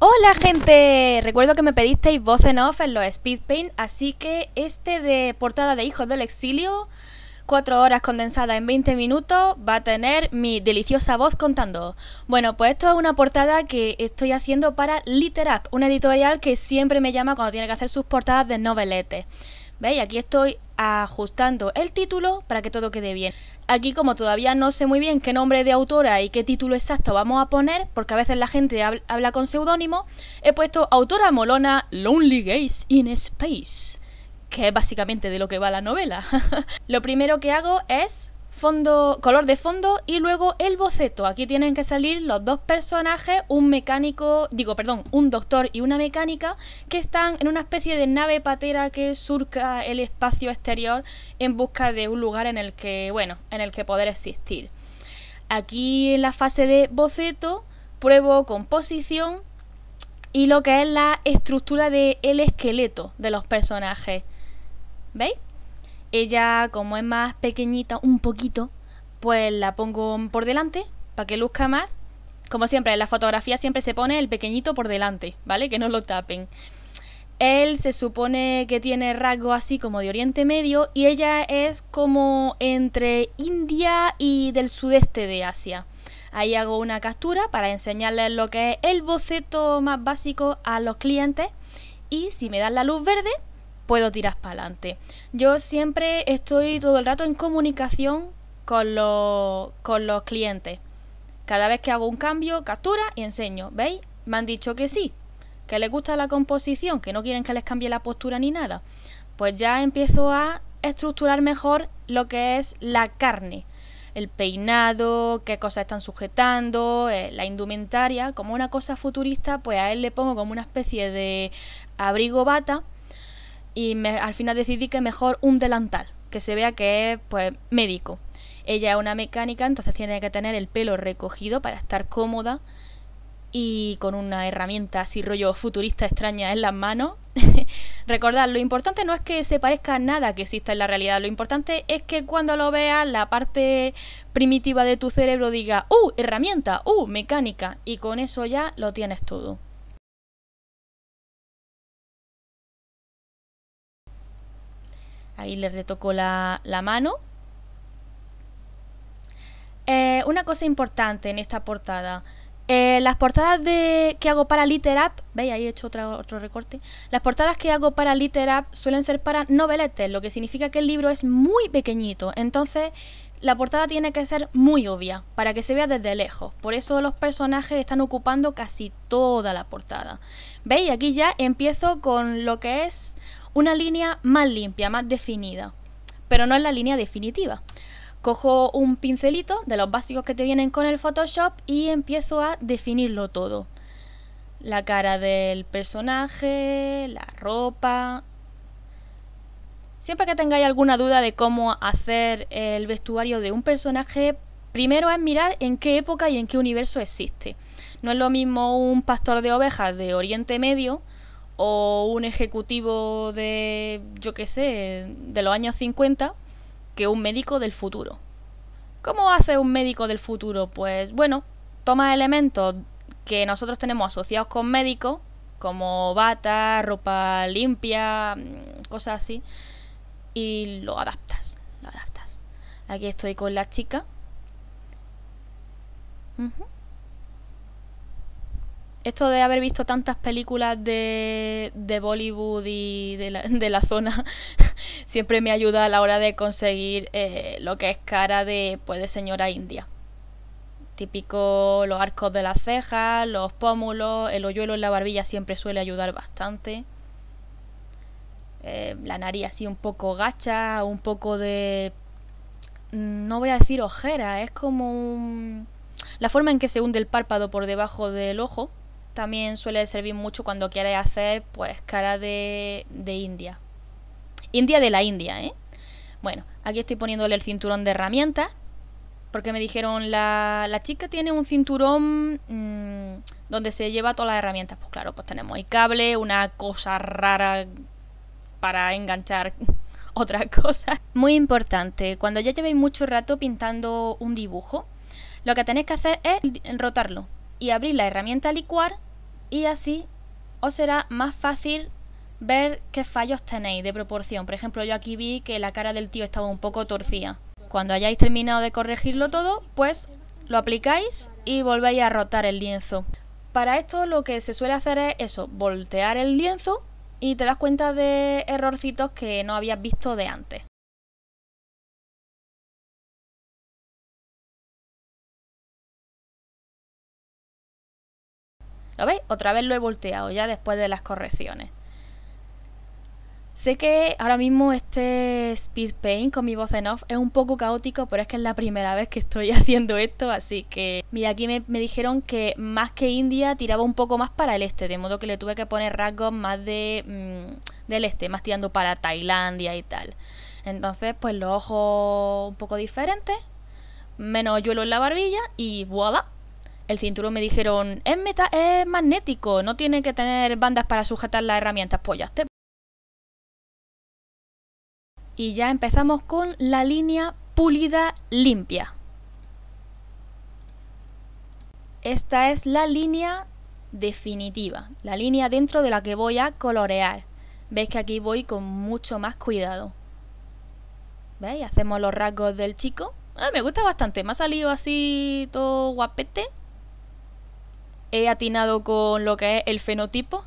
¡Hola, gente! Recuerdo que me pedisteis voz en off en los speedpaint, así que este de portada de Hijos del Exilio, 4 horas condensada en 20 minutos, va a tener mi deliciosa voz contando. Bueno, pues esto es una portada que estoy haciendo para LiterApp, una editorial que siempre me llama cuando tiene que hacer sus portadas de noveletes. ¿Veis? Aquí estoy ajustando el título para que todo quede bien. Aquí, como todavía no sé muy bien qué nombre de autora y qué título exacto vamos a poner, porque a veces la gente habla con seudónimo, he puesto autora molona Lonely Gaze in Space, que es básicamente de lo que va la novela. Lo primero que hago es fondo, color de fondo y luego el boceto. Aquí tienen que salir los dos personajes, un doctor y una mecánica, que están en una especie de nave patera que surca el espacio exterior en busca de un lugar en el que, poder existir. Aquí en la fase de boceto pruebo composición y lo que es la estructura del esqueleto de los personajes. ¿Veis? Ella, como es más pequeñita, un poquito, pues la pongo por delante para que luzca más. Como siempre, en la fotografía siempre se pone el pequeñito por delante, ¿vale? Que no lo tapen. Él se supone que tiene rasgos así como de Oriente Medio y ella es como entre India y del sudeste de Asia. Ahí hago una captura para enseñarles lo que es el boceto más básico a los clientes y si me dan la luz verde, puedo tirar para adelante. Yo siempre estoy todo el rato en comunicación con los clientes. Cada vez que hago un cambio, captura y enseño. ¿Veis? Me han dicho que sí, que les gusta la composición, que no quieren que les cambie la postura ni nada. Pues ya empiezo a estructurar mejor lo que es la carne. El peinado, qué cosas están sujetando, la indumentaria. Como una cosa futurista, pues a él le pongo como una especie de abrigo bata. Y al final decidí que mejor un delantal, que se vea que es pues médico. Ella es una mecánica, entonces tiene que tener el pelo recogido para estar cómoda y con una herramienta así rollo futurista extraña en las manos. Recordad, lo importante no es que se parezca a nada que exista en la realidad, lo importante es que cuando lo veas la parte primitiva de tu cerebro diga ¡uh! Herramienta, ¡uh! Mecánica, y con eso ya lo tienes todo. Ahí le retoco la mano. Una cosa importante en esta portada. Las portadas que hago para LiterApp, ¿veis? Ahí he hecho otro recorte. Las portadas que hago para LiterApp suelen ser para noveletes, lo que significa que el libro es muy pequeñito. Entonces, la portada tiene que ser muy obvia, para que se vea desde lejos. Por eso los personajes están ocupando casi toda la portada. ¿Veis? Aquí ya empiezo con lo que es una línea más limpia, más definida, pero no es la línea definitiva. Cojo un pincelito de los básicos que te vienen con el Photoshop y empiezo a definirlo todo. La cara del personaje, la ropa. Siempre que tengáis alguna duda de cómo hacer el vestuario de un personaje, primero es mirar en qué época y en qué universo existe. No es lo mismo un pastor de ovejas de Oriente Medio o un ejecutivo de, yo qué sé, de los años 50 que un médico del futuro. ¿Cómo hace un médico del futuro? Pues bueno, toma elementos que nosotros tenemos asociados con médicos, como bata, ropa limpia, cosas así, y lo adaptas, Aquí estoy con la chica. Esto de haber visto tantas películas de Bollywood y de la zona siempre me ayuda a la hora de conseguir lo que es cara de señora india. Típico los arcos de las cejas, los pómulos, el hoyuelo en la barbilla siempre suele ayudar bastante. La nariz así un poco gacha, un poco de... no voy a decir ojera, es como un... la forma en que se hunde el párpado por debajo del ojo también suele servir mucho cuando quieres hacer pues cara de india. India de la India, ¿eh? Bueno, aquí estoy poniéndole el cinturón de herramientas porque me dijeron la chica tiene un cinturón donde se lleva todas las herramientas. Pues claro, pues tenemos el cable, una cosa rara para enganchar otras cosas. Muy importante, cuando ya llevéis mucho rato pintando un dibujo, lo que tenéis que hacer es rotarlo y abrir la herramienta licuar y así os será más fácil ver qué fallos tenéis de proporción. Por ejemplo, yo aquí vi que la cara del tío estaba un poco torcida. Cuando hayáis terminado de corregirlo todo, pues lo aplicáis y volvéis a rotar el lienzo. Para esto lo que se suele hacer es eso, voltear el lienzo y te das cuenta de errorcitos que no habías visto de antes. ¿Lo veis? Otra vez lo he volteado ya después de las correcciones. Sé que ahora mismo este speed paint con mi voz en off es un poco caótico, pero es que es la primera vez que estoy haciendo esto, así que... Mira, aquí me dijeron que más que India tiraba un poco más para el este, de modo que le tuve que poner rasgos más del este, más tirando para Tailandia y tal. Entonces, pues los ojos un poco diferentes, menos hoyuelo en la barbilla y voilà. El cinturón me dijeron, es magnético, no tiene que tener bandas para sujetar las herramientas, pues ya está. Y ya empezamos con la línea pulida limpia. Esta es la línea definitiva, la línea dentro de la que voy a colorear. Veis que aquí voy con mucho más cuidado. ¿Veis? Hacemos los rasgos del chico. Me gusta bastante, me ha salido así todo guapete. He atinado con lo que es el fenotipo.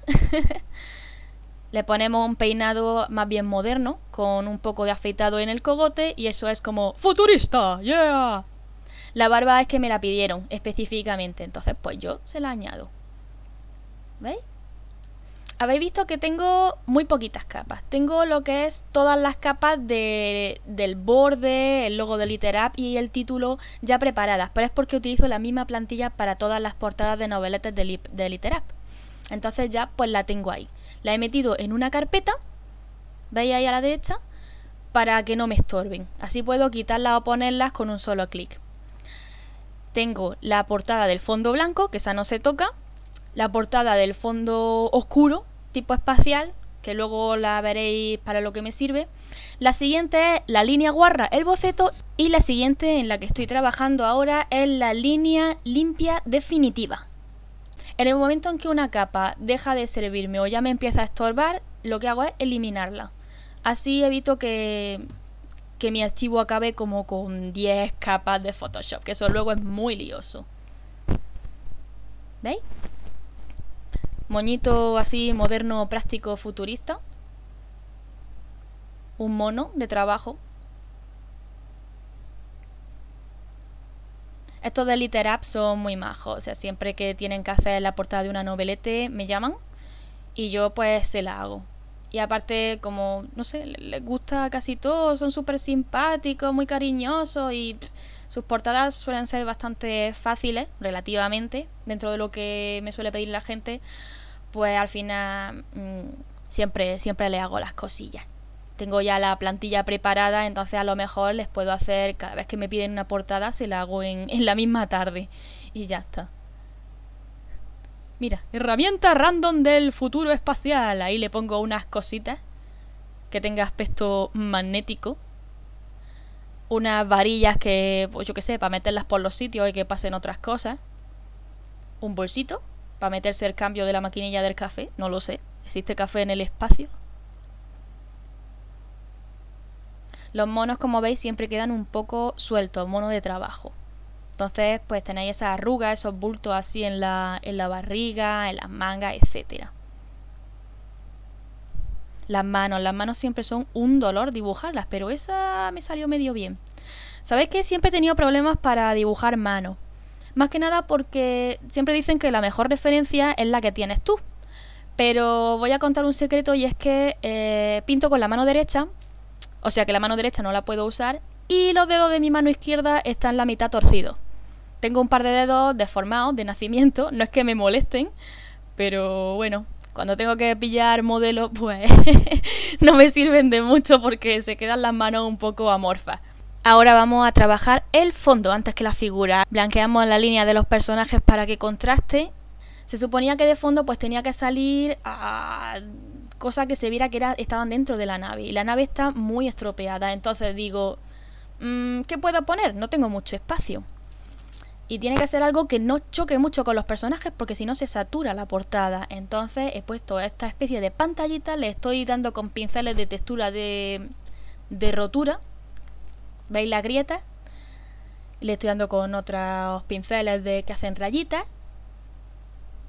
Le ponemos un peinado más bien moderno, con un poco de afeitado en el cogote, y eso es como ¡futurista! ¡Yeah! La barba es que me la pidieron específicamente, entonces pues yo se la añado. ¿Veis? Habéis visto que tengo muy poquitas capas. Tengo lo que es todas las capas del borde, el logo de LiterApp y el título ya preparadas, pero es porque utilizo la misma plantilla para todas las portadas de noveletes de LiterApp. Entonces ya pues la tengo ahí. La he metido en una carpeta, veis ahí a la derecha, para que no me estorben. Así puedo quitarlas o ponerlas con un solo clic. Tengo la portada del fondo blanco, que esa no se toca. La portada del fondo oscuro, tipo espacial, que luego la veréis para lo que me sirve. La siguiente es la línea guarra, el boceto. Y la siguiente en la que estoy trabajando ahora es la línea limpia definitiva. En el momento en que una capa deja de servirme o ya me empieza a estorbar, lo que hago es eliminarla. Así evito que mi archivo acabe como con 10 capas de Photoshop, que eso luego es muy lioso. ¿Veis? Moñito así moderno, práctico, futurista. Un mono de trabajo. Estos de LiterApp son muy majos, o sea, siempre que tienen que hacer la portada de una novelete me llaman y yo pues se la hago. Y aparte, como, no sé, les gusta casi todo, son súper simpáticos, muy cariñosos y sus portadas suelen ser bastante fáciles, relativamente, dentro de lo que me suele pedir la gente, pues al final siempre les hago las cosillas. Tengo ya la plantilla preparada, entonces a lo mejor les puedo hacer, cada vez que me piden una portada, se la hago en la misma tarde. Y ya está. Mira, herramienta random del futuro espacial. Ahí le pongo unas cositas que tenga aspecto magnético. Unas varillas que, pues yo qué sé, para meterlas por los sitios y que pasen otras cosas. Un bolsito para meterse el cambio de la maquinilla del café. No lo sé. ¿Existe café en el espacio? Los monos, como veis, siempre quedan un poco sueltos, mono de trabajo. Entonces, pues tenéis esas arrugas, esos bultos así en la barriga, en las mangas, etc. Las manos siempre son un dolor dibujarlas, pero esa me salió medio bien. Sabéis que siempre he tenido problemas para dibujar manos. Más que nada porque siempre dicen que la mejor referencia es la que tienes tú. Pero voy a contar un secreto y es que pinto con la mano derecha. O sea que la mano derecha no la puedo usar y los dedos de mi mano izquierda están la mitad torcidos. Tengo un par de dedos deformados de nacimiento, no es que me molesten, pero bueno, cuando tengo que pillar modelos pues no me sirven de mucho porque se quedan las manos un poco amorfas. Ahora vamos a trabajar el fondo antes que la figura. Blanqueamos la línea de los personajes para que contraste. Se suponía que de fondo pues tenía que salir a... cosa que se viera que estaban dentro de la nave. Y la nave está muy estropeada. Entonces digo, ¿qué puedo poner? No tengo mucho espacio. Y tiene que ser algo que no choque mucho con los personajes, porque si no se satura la portada. Entonces he puesto esta especie de pantallita, le estoy dando con pinceles de textura de rotura. ¿Veis las grietas? Le estoy dando con otros pinceles que hacen rayitas.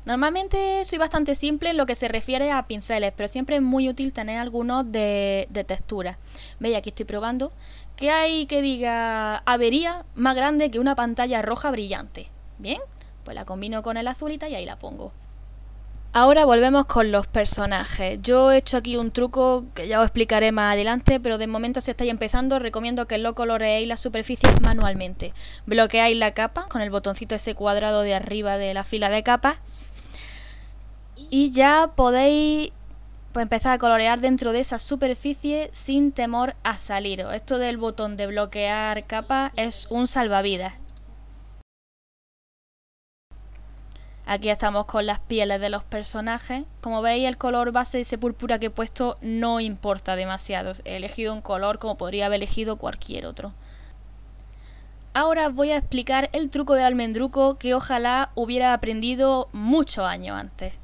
Normalmente soy bastante simple en lo que se refiere a pinceles, pero siempre es muy útil tener algunos de textura. Veis, aquí estoy probando. ¿Qué hay que diga avería más grande que una pantalla roja brillante? Bien, pues la combino con el azulita y ahí la pongo. Ahora volvemos con los personajes. Yo he hecho aquí un truco que ya os explicaré más adelante, pero de momento si estáis empezando recomiendo que lo coloreéis las superficies manualmente. Bloqueáis la capa con el botoncito ese cuadrado de arriba de la fila de capas y ya podéis empezar a colorear dentro de esa superficie sin temor a salir. Esto del botón de bloquear capa es un salvavidas. Aquí estamos con las pieles de los personajes. Como veis, el color base, ese púrpura que he puesto, no importa demasiado. He elegido un color como podría haber elegido cualquier otro. Ahora voy a explicar el truco del almendruco que ojalá hubiera aprendido muchos años antes.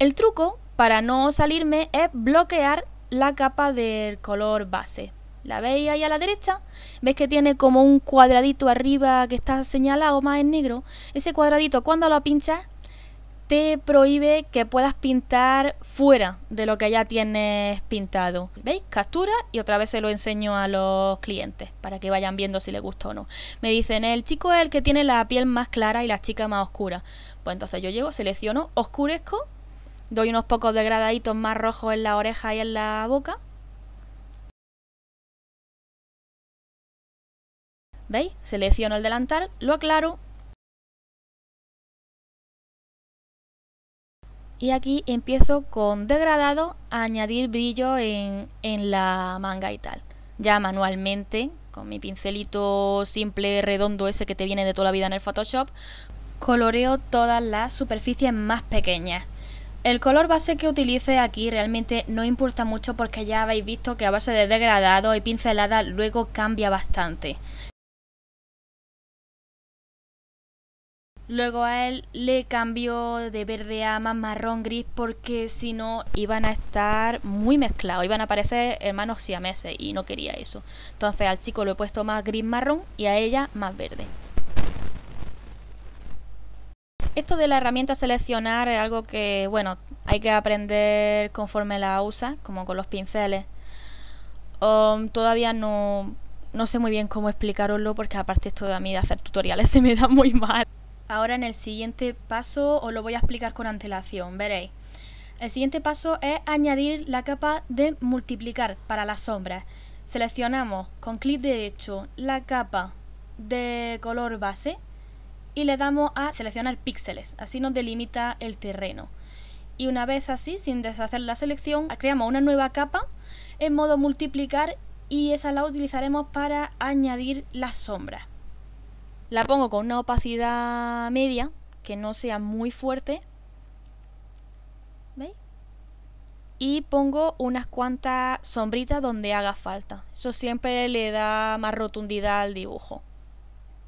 El truco, para no salirme, es bloquear la capa del color base. ¿La veis ahí a la derecha? ¿Veis que tiene como un cuadradito arriba que está señalado más en negro? Ese cuadradito, cuando lo pinchas, te prohíbe que puedas pintar fuera de lo que ya tienes pintado. ¿Veis? Captura y otra vez se lo enseño a los clientes para que vayan viendo si les gusta o no. Me dicen, el chico es el que tiene la piel más clara y la chica más oscura. Pues entonces yo llego, selecciono, oscurezco, doy unos pocos degradaditos más rojos en la oreja y en la boca. ¿Veis? Selecciono el delantal, lo aclaro. Y aquí empiezo con degradado a añadir brillo en la manga y tal. Ya manualmente, con mi pincelito simple redondo ese que te viene de toda la vida en el Photoshop, coloreo todas las superficies más pequeñas. El color base que utilice aquí realmente no importa mucho porque ya habéis visto que a base de degradado y pincelada luego cambia bastante. Luego a él le cambio de verde a más marrón gris porque si no iban a estar muy mezclados, iban a parecer hermanos siameses y no quería eso. Entonces al chico lo he puesto más gris marrón y a ella más verde. Esto de la herramienta seleccionar es algo que, bueno, hay que aprender conforme la usas, como con los pinceles. Todavía no sé muy bien cómo explicaroslo porque aparte esto de a mí de hacer tutoriales se me da muy mal. Ahora en el siguiente paso os lo voy a explicar con antelación, veréis. El siguiente paso es añadir la capa de multiplicar para las sombras. Seleccionamos con clic derecho la capa de color base y le damos a seleccionar píxeles, así nos delimita el terreno. Y una vez así, sin deshacer la selección, creamos una nueva capa en modo multiplicar y esa la utilizaremos para añadir las sombras. La pongo con una opacidad media, que no sea muy fuerte. ¿Veis? Y pongo unas cuantas sombritas donde haga falta. Eso siempre le da más rotundidad al dibujo.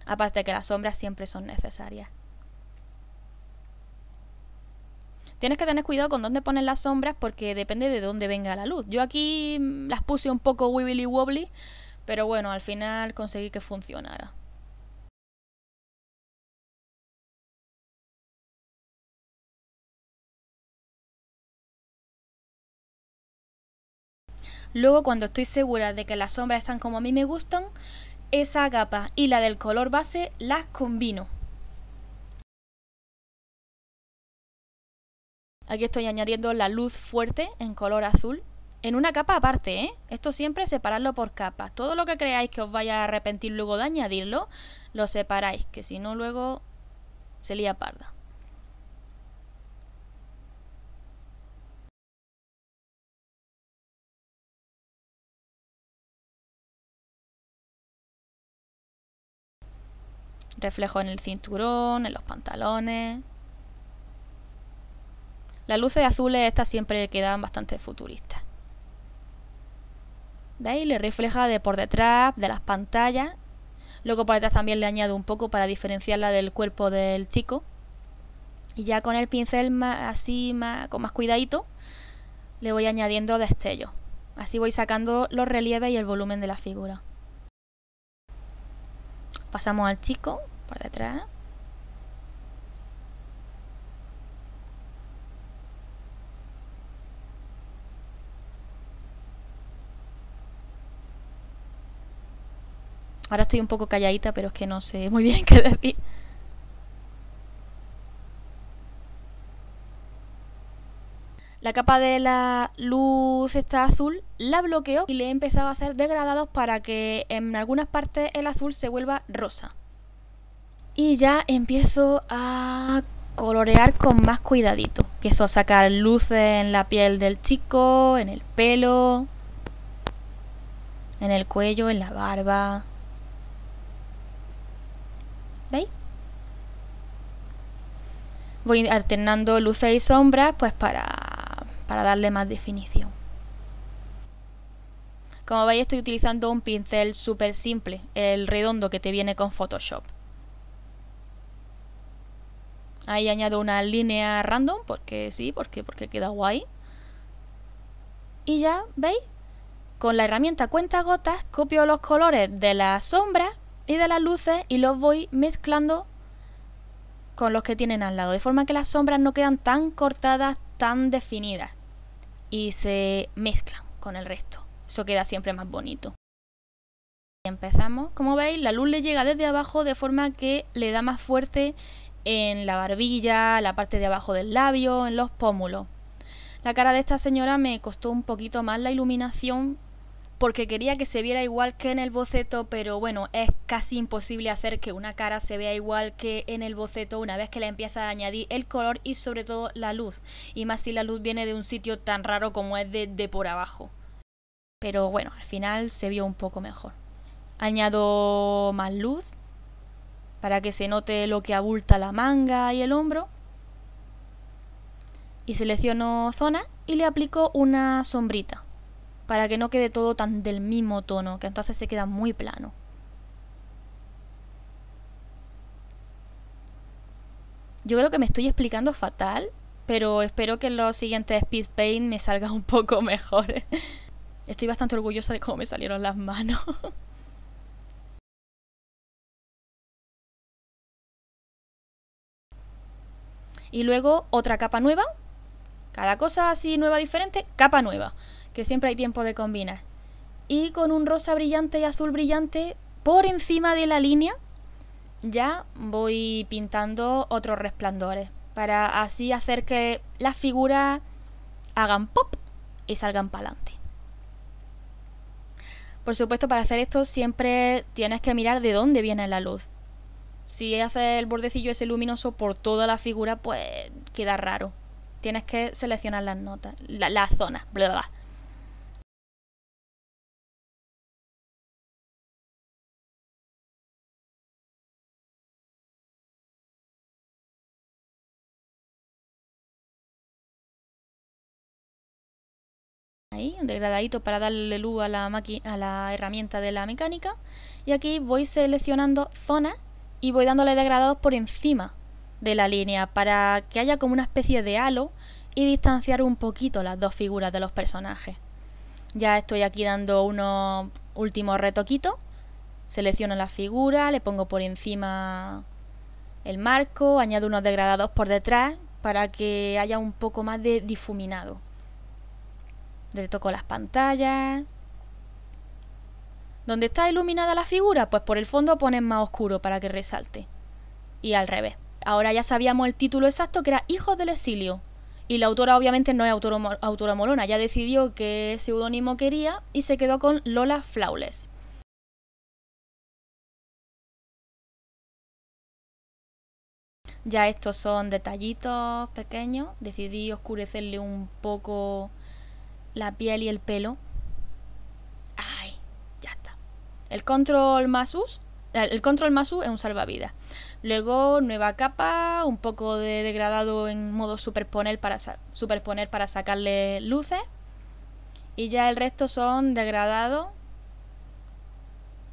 Aparte que las sombras siempre son necesarias. Tienes que tener cuidado con dónde pones las sombras porque depende de dónde venga la luz. Yo aquí las puse un poco wibbly wobbly, pero bueno, al final conseguí que funcionara. Luego, cuando estoy segura de que las sombras están como a mí me gustan, esa capa y la del color base las combino. Aquí estoy añadiendo la luz fuerte en color azul. En una capa aparte, ¿eh? Esto siempre separarlo por capas. Todo lo que creáis que os vaya a arrepentir luego de añadirlo, lo separáis, que si no luego se lía parda. Reflejo en el cinturón, en los pantalones. Las luces azules estas siempre quedan bastante futuristas. ¿Veis? Le refleja de por detrás, de las pantallas. Luego por detrás también le añado un poco para diferenciarla del cuerpo del chico. Y ya con el pincel con más cuidadito le voy añadiendo destellos. Así voy sacando los relieves y el volumen de la figura. Pasamos al chico por detrás. Ahora estoy un poco calladita, pero es que no sé muy bien qué decir. La capa de la luz está azul, la bloqueo y le he empezado a hacer degradados para que en algunas partes el azul se vuelva rosa. Y ya empiezo a colorear con más cuidadito. Empiezo a sacar luces en la piel del chico, en el pelo, en el cuello, en la barba. ¿Veis? Voy alternando luces y sombras pues para darle más definición. Como veis, estoy utilizando un pincel súper simple, el redondo que te viene con Photoshop. Ahí añado una línea random, porque sí, porque queda guay. Y ya, ¿veis? Con la herramienta cuentagotas copio los colores de las sombras y de las luces y los voy mezclando con los que tienen al lado, de forma que las sombras no quedan tan cortadas, tan definidas, y se mezclan con el resto. Eso queda siempre más bonito. Y empezamos, como veis, la luz le llega desde abajo, de forma que le da más fuerte en la barbilla, la parte de abajo del labio, en los pómulos. La cara de esta señora me costó un poquito más la iluminación, porque quería que se viera igual que en el boceto, pero bueno, es casi imposible hacer que una cara se vea igual que en el boceto una vez que le empiezas a añadir el color y sobre todo la luz, y más si la luz viene de un sitio tan raro como es de por abajo. Pero bueno, al final se vio un poco mejor. Añado más luz para que se note lo que abulta la manga y el hombro, y selecciono zona y le aplico una sombrita para que no quede todo tan del mismo tono, que entonces se queda muy plano. Yo creo que me estoy explicando fatal, pero espero que en los siguientes speed paint me salga un poco mejor. Estoy bastante orgullosa de cómo me salieron las manos. Y luego otra capa nueva. Cada cosa así nueva, diferente, capa nueva, que siempre hay tiempo de combinar. Y con un rosa brillante y azul brillante por encima de la línea, ya voy pintando otros resplandores, para así hacer que las figuras hagan pop y salgan para adelante. Por supuesto, para hacer esto siempre tienes que mirar de dónde viene la luz. Si haces el bordecillo ese luminoso por toda la figura, pues queda raro. Tienes que seleccionar las notas, las zonas, bla bla. Un degradadito para darle luz a la herramienta de la mecánica, y aquí voy seleccionando zonas y voy dándole degradados por encima de la línea para que haya como una especie de halo y distanciar un poquito las dos figuras de los personajes. Ya estoy aquí dando unos últimos retoquitos. Selecciono la figura, le pongo por encima el marco, añado unos degradados por detrás para que haya un poco más de difuminado. Le toco las pantallas. ¿Dónde está iluminada la figura? Pues por el fondo pones más oscuro para que resalte. Y al revés. Ahora ya sabíamos el título exacto, que era Hijos del Exilio. Y la autora obviamente no es autora molona. Ya decidió qué seudónimo quería y se quedó con Lola Flawless. Ya estos son detallitos pequeños. Decidí oscurecerle un poco la piel y el pelo. ¡Ay! Ya está. El control más U es un salvavidas. Luego, nueva capa, un poco de degradado en modo superponer para sacarle luces. Y ya el resto son degradado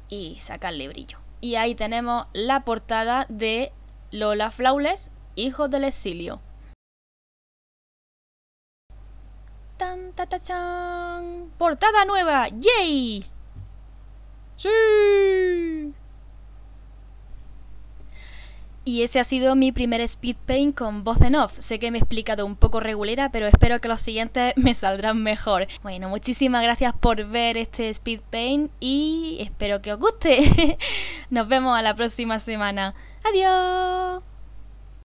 y sacarle brillo. y ahí tenemos la portada de Lola Flawless, Hijos del Exilio. ¡Tan, ta, ta, chan! ¡Portada nueva! ¡Yay! ¡Sí! Y ese ha sido mi primer speed paint con voz en off. Sé que me he explicado un poco regulera, pero espero que los siguientes me saldrán mejor. Bueno, muchísimas gracias por ver este speed paint y espero que os guste. Nos vemos a la próxima semana. ¡Adiós!